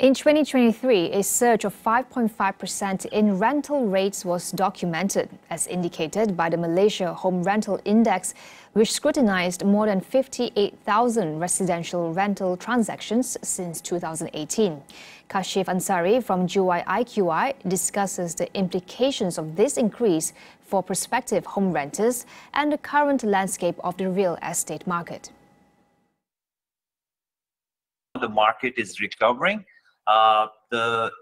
In 2023, a surge of 5.5% in rental rates was documented, as indicated by the Malaysia Home Rental Index, which scrutinized more than 58,000 residential rental transactions since 2018. Kashif Ansari from Juwai IQI discusses the implications of this increase for prospective home renters and the current landscape of the real estate market. The market is recovering.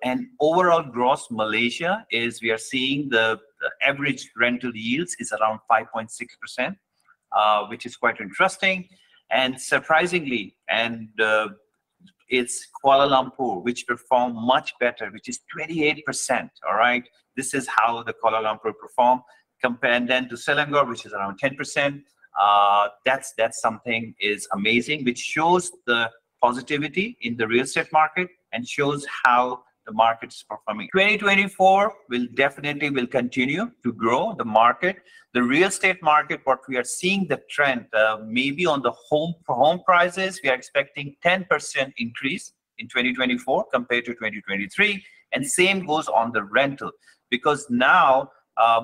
And overall gross Malaysia is, we are seeing the average rental yields is around 5.6%, which is quite interesting. And surprisingly, it's Kuala Lumpur, which performed much better, which is 28%, all right? This is how the Kuala Lumpur performed, compared then to Selangor, which is around 10%. That's something is amazing, which shows the positivity in the real estate market and shows how the market is performing. 2024 will definitely continue to grow the market. The real estate market, what we are seeing the trend, maybe on the home prices, we are expecting 10% increase in 2024 compared to 2023. And same goes on the rental, because now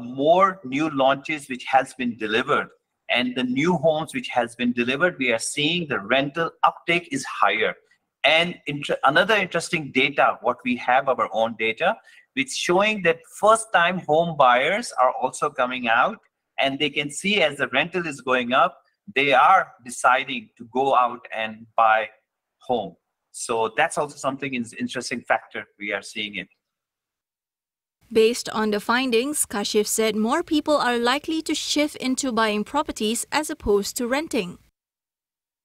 more new launches which has been delivered and the new homes which has been delivered, we are seeing the rental uptake is higher. And another interesting data, what we have our own data, which showing that first-time home buyers are also coming out, and they can see as the rental is going up, they are deciding to go out and buy home. So that's also something is interesting factor we are seeing it. Based on the findings, Kashif said more people are likely to shift into buying properties as opposed to renting.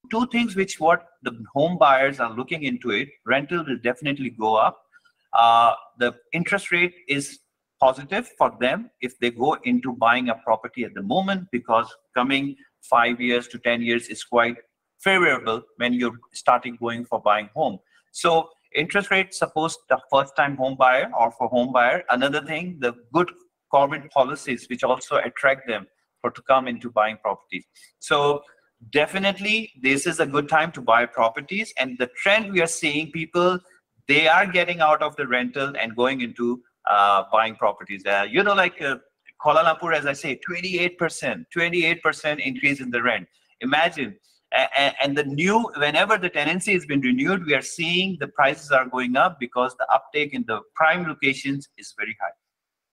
Two things which what the home buyers are looking into it, rental will definitely go up. The interest rate is positive for them if they go into buying a property at the moment, because coming 5 years to 10 years is quite favorable when you're starting going for buying home. So interest rate supports the first-time home buyer or for home buyer. Another thing, the good government policies which also attract them to come into buying properties. So definitely this is a good time to buy properties, and the trend we are seeing, people, they are getting out of the rental and going into buying properties. You know, like Kuala Lumpur, as I say, 28% increase in the rent. Imagine. And the new, whenever the tenancy has been renewed, we are seeing the prices are going up because the uptake in the prime locations is very high.